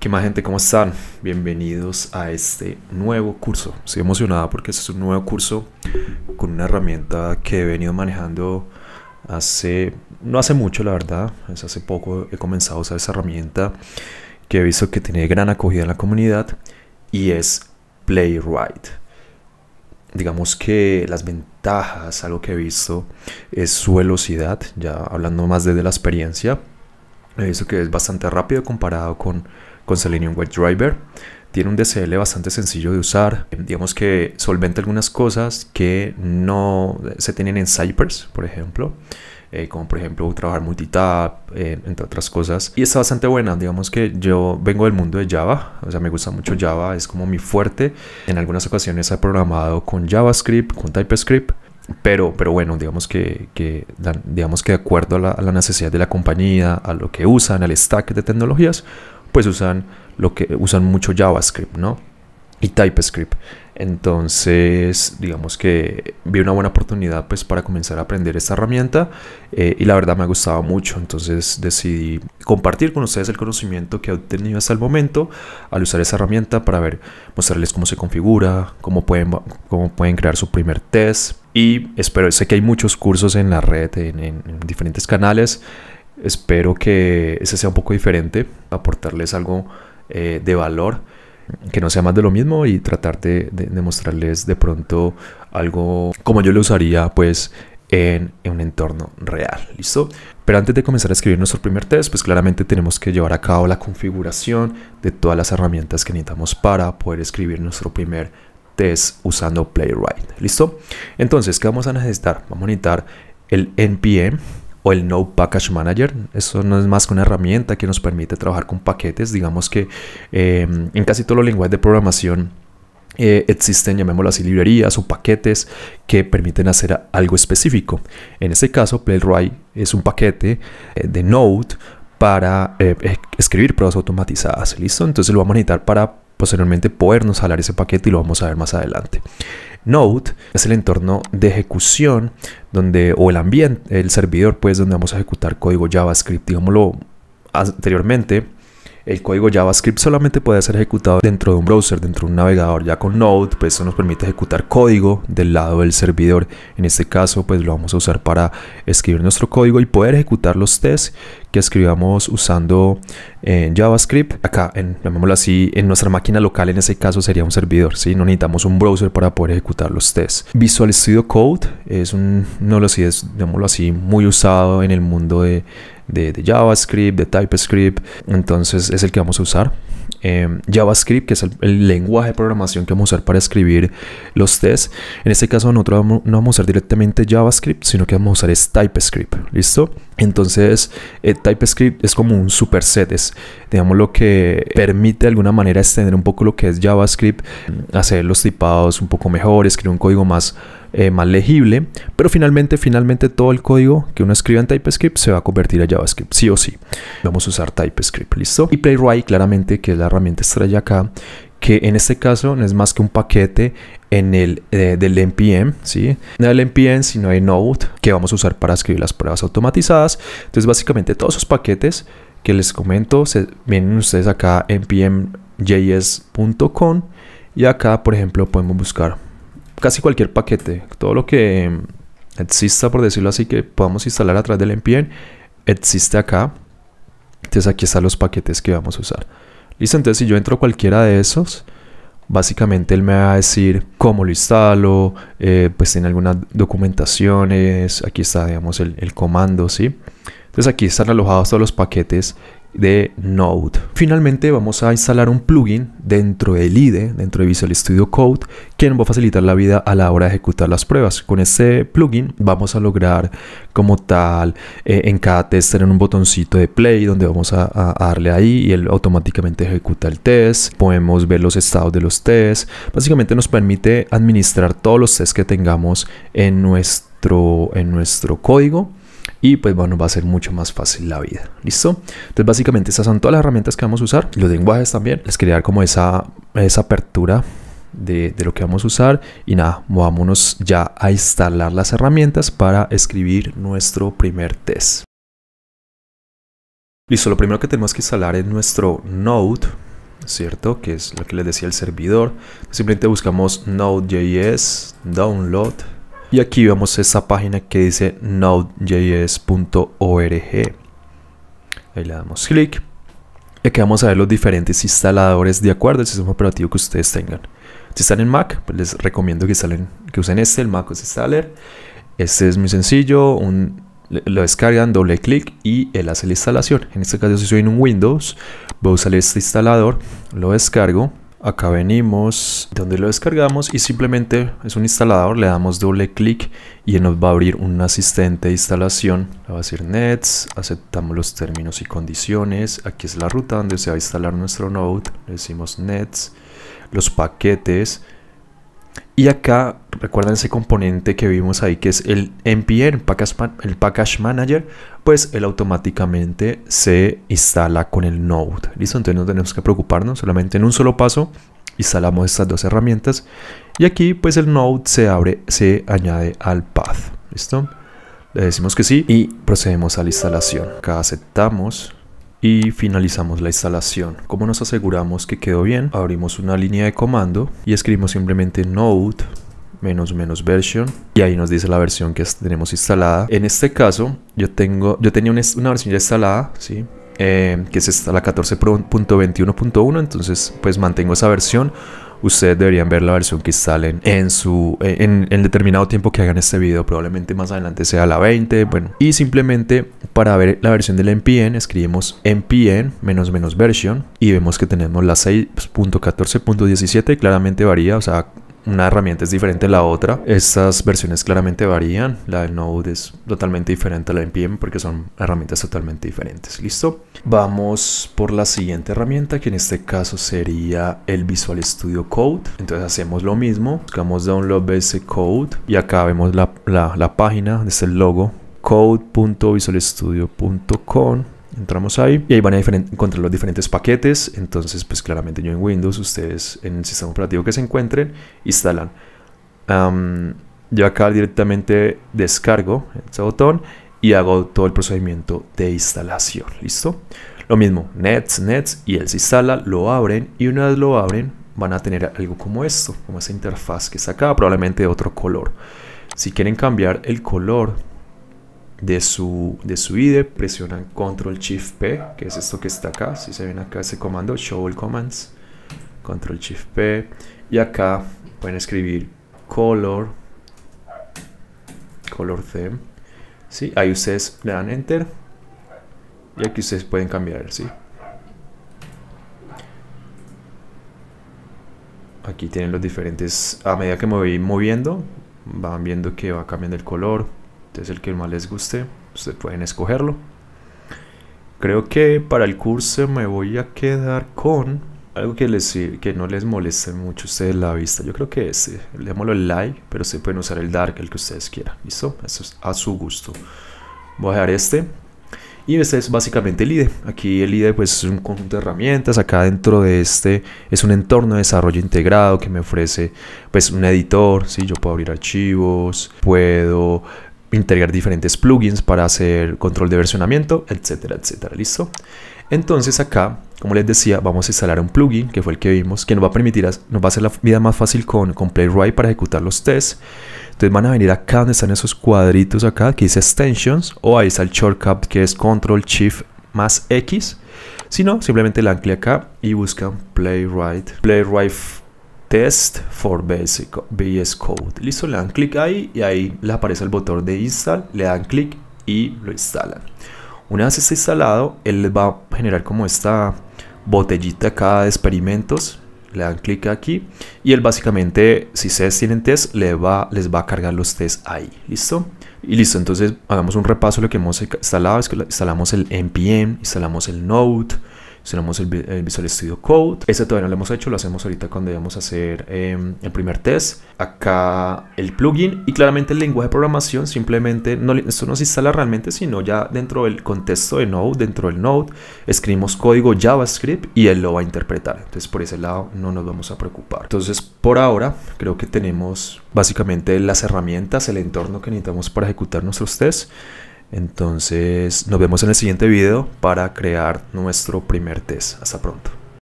¿Qué más, gente? ¿Cómo están? Bienvenidos a este nuevo curso. Estoy emocionado porque este es un nuevo curso con una herramienta que he venido manejando no hace mucho, la verdad. Es hace poco he comenzado a usar esa herramienta que he visto que tiene gran acogida en la comunidad y es Playwright. Digamos que las ventajas, algo que he visto, es su velocidad. Ya hablando más desde la experiencia, he visto que es bastante rápido comparado con Selenium WebDriver. Tiene un DCL bastante sencillo de usar, digamos que solventa algunas cosas que no se tienen en Cypress, por ejemplo, como por ejemplo trabajar multitap, entre otras cosas, y está bastante buena. Digamos que yo vengo del mundo de Java, o sea, me gusta mucho Java, es como mi fuerte. En algunas ocasiones he programado con JavaScript, con TypeScript, pero bueno, digamos que de acuerdo a la necesidad de la compañía, a lo que usan, al stack de tecnologías, pues usan mucho JavaScript, ¿no? Y TypeScript. Entonces, digamos que vi una buena oportunidad pues para comenzar a aprender esta herramienta, y la verdad me ha gustado mucho. Entonces decidí compartir con ustedes el conocimiento que he obtenido hasta el momento al usar esa herramienta para mostrarles cómo se configura, cómo pueden crear su primer test. Y sé que hay muchos cursos en la red, en diferentes canales. Espero que ese sea un poco diferente, aportarles algo de valor, que no sea más de lo mismo, y tratar de mostrarles de pronto algo como yo lo usaría pues en un entorno real. ¿Listo? Pero antes de comenzar a escribir nuestro primer test, pues claramente tenemos que llevar a cabo la configuración de todas las herramientas que necesitamos para poder escribir nuestro primer test usando Playwright. ¿Listo? Entonces, ¿qué vamos a necesitar? Vamos a necesitar el npm o el Node Package Manager. Eso no es más que una herramienta que nos permite trabajar con paquetes. Digamos que en casi todos los lenguajes de programación existen, llamémoslo así, librerías o paquetes que permiten hacer algo específico. En este caso, Playwright es un paquete de Node para escribir pruebas automatizadas. ¿Listo? Entonces lo vamos a necesitar para posteriormente podernos jalar ese paquete, y lo vamos a ver más adelante. Node es el entorno de ejecución o el ambiente, el servidor, pues donde vamos a ejecutar código JavaScript. Digámoslo anteriormente, el código JavaScript solamente puede ser ejecutado dentro de un browser, dentro de un navegador. Ya con Node, pues eso nos permite ejecutar código del lado del servidor. En este caso, pues lo vamos a usar para escribir nuestro código y poder ejecutar los tests que escribamos usando JavaScript. Acá, llamémoslo así, en nuestra máquina local, en ese caso sería un servidor, ¿sí? No necesitamos un browser para poder ejecutar los tests. Visual Studio Code es llamémoslo así, muy usado en el mundo de JavaScript, de TypeScript. Entonces es el que vamos a usar. JavaScript, que es el lenguaje de programación que vamos a usar para escribir los tests. En este caso nosotros no vamos a usar directamente JavaScript, sino que vamos a usar TypeScript. ¿Listo? Entonces TypeScript es como un superset, digamos, lo que permite de alguna manera extender un poco lo que es JavaScript, hacer los tipados un poco mejor, escribir un código más legible, pero finalmente todo el código que uno escriba en TypeScript se va a convertir a JavaScript, sí o sí. Vamos a usar TypeScript, ¿listo? Y Playwright, claramente, que es la herramienta estrella acá, que en este caso no es más que un paquete del npm, ¿sí? No del npm, sino de Node, que vamos a usar para escribir las pruebas automatizadas. Entonces, básicamente, todos esos paquetes que les comento, vienen ustedes acá, npmjs.com, y acá, por ejemplo, podemos buscar casi cualquier paquete, todo lo que exista, por decirlo así, que podamos instalar a través del npm, existe acá. Entonces aquí están los paquetes que vamos a usar. Listo, entonces si yo entro a cualquiera de esos, básicamente él me va a decir cómo lo instalo, pues tiene algunas documentaciones, aquí está, digamos, el comando, ¿sí? Entonces aquí están alojados todos los paquetes de Node. Finalmente vamos a instalar un plugin dentro del IDE, dentro de Visual Studio Code, que nos va a facilitar la vida a la hora de ejecutar las pruebas. Con este plugin vamos a lograr como tal en cada test tener un botoncito de play donde vamos a darle ahí y él automáticamente ejecuta el test. Podemos ver los estados de los tests. Básicamente nos permite administrar todos los tests que tengamos en nuestro código. Y pues bueno, va a ser mucho más fácil la vida. ¿Listo? Entonces básicamente estas son todas las herramientas que vamos a usar. Los lenguajes también. Les quería dar como esa apertura de lo que vamos a usar. Y nada, vámonos ya a instalar las herramientas para escribir nuestro primer test. Listo, lo primero que tenemos que instalar es nuestro Node. ¿cierto? Que es lo que les decía el servidor. Simplemente buscamos node.js, download. Y aquí vemos esta página que dice node.js.org. Ahí le damos clic. Y aquí vamos a ver los diferentes instaladores de acuerdo al sistema operativo que ustedes tengan. Si están en Mac, pues les recomiendo que usen el MacOS Installer. Este es muy sencillo, lo descargan, doble clic y él hace la instalación. En este caso, si soy en un Windows, voy a usar este instalador, lo descargo. Acá venimos donde lo descargamos y simplemente es un instalador, le damos doble clic y él nos va a abrir un asistente de instalación. Va a decir nets, aceptamos los términos y condiciones. Aquí es la ruta donde se va a instalar nuestro node, le decimos nets, los paquetes. Y acá recuerdan ese componente que vimos ahí que es el npm, el Package Manager, pues él automáticamente se instala con el node. Listo, entonces no tenemos que preocuparnos, solamente en un solo paso instalamos estas dos herramientas y aquí pues el node se abre, se añade al path. Listo, le decimos que sí y procedemos a la instalación. Acá aceptamos y finalizamos la instalación. ¿Cómo nos aseguramos que quedó bien? Abrimos una línea de comando y escribimos simplemente node --version y ahí nos dice la versión que tenemos instalada. En este caso yo tenía una versión ya instalada, ¿sí? Que es esta, la 14.21.1, entonces pues mantengo esa versión. Ustedes deberían ver la versión que instalen en determinado tiempo que hagan este video. Probablemente más adelante sea la 20. Bueno, y simplemente para ver la versión del NPM, escribimos NPM --version y vemos que tenemos la 6.14.17. Claramente varía, o sea, una herramienta es diferente a la otra. Estas versiones claramente varían. La de Node es totalmente diferente a la de NPM porque son herramientas totalmente diferentes. ¿Listo? Vamos por la siguiente herramienta que en este caso sería el Visual Studio Code. Entonces hacemos lo mismo. Buscamos Download Basic Code y acá vemos la página. Es el logo code.visualstudio.com. Entramos ahí y ahí van a encontrar los diferentes paquetes. Entonces pues claramente yo en Windows, ustedes en el sistema operativo que se encuentren, instalan. Yo acá directamente descargo este botón y hago todo el procedimiento de instalación. ¿Listo? Lo mismo, nets y él se instala, lo abren y una vez lo abren van a tener algo como esto, como esa interfaz que está acá, probablemente de otro color. Si quieren cambiar el color de su IDE, presionan Control Shift P, que es esto que está acá. Si se ven acá ese comando, Show All Commands, Control Shift P, y acá pueden escribir color theme, ¿sí? Ahí ustedes le dan Enter y aquí ustedes pueden cambiar, ¿sí? Aquí tienen los diferentes, a medida que me voy moviendo van viendo que va cambiando el color. Entonces el que más les guste, ustedes pueden escogerlo. Creo que para el curso me voy a quedar con algo que no les moleste mucho a ustedes la vista. Yo creo que este, démoslo el light, pero ustedes pueden usar el dark, el que ustedes quieran. ¿Listo? Eso es a su gusto. Voy a dejar este. Y este es básicamente el IDE. Aquí el IDE pues, es un conjunto de herramientas. Acá dentro de este es un entorno de desarrollo integrado que me ofrece pues, un editor, ¿sí? Yo puedo abrir archivos, puedo integrar diferentes plugins para hacer control de versionamiento, etcétera, etcétera. ¿Listo? Entonces acá, como les decía, vamos a instalar un plugin que fue el que vimos, que nos va a permitir, nos va a hacer la vida más fácil con Playwright para ejecutar los tests. Entonces van a venir acá donde están esos cuadritos acá, que dice Extensions, o ahí está el shortcut que es Control Shift más X. Si no, simplemente le dan clic acá y buscan Playwright Test for Basic VS Code. Listo, le dan clic ahí y ahí les aparece el botón de install, le dan clic y lo instalan. Una vez está instalado, él les va a generar como esta botellita acá de experimentos. Le dan clic aquí y él básicamente, si ustedes tienen test, les va a cargar los tests ahí. ¿Listo? Y listo, entonces hagamos un repaso de lo que hemos instalado. Es que instalamos el npm, instalamos el node, instalamos el Visual Studio Code. Este todavía no lo hemos hecho, lo hacemos ahorita cuando vamos a hacer el primer test. Acá el plugin y claramente el lenguaje de programación. Simplemente esto no se instala realmente, sino ya dentro del contexto de Node, dentro del Node, escribimos código JavaScript y él lo va a interpretar. Entonces por ese lado no nos vamos a preocupar. Entonces por ahora creo que tenemos básicamente las herramientas, el entorno que necesitamos para ejecutar nuestros tests. Entonces nos vemos en el siguiente video para crear nuestro primer test. Hasta pronto.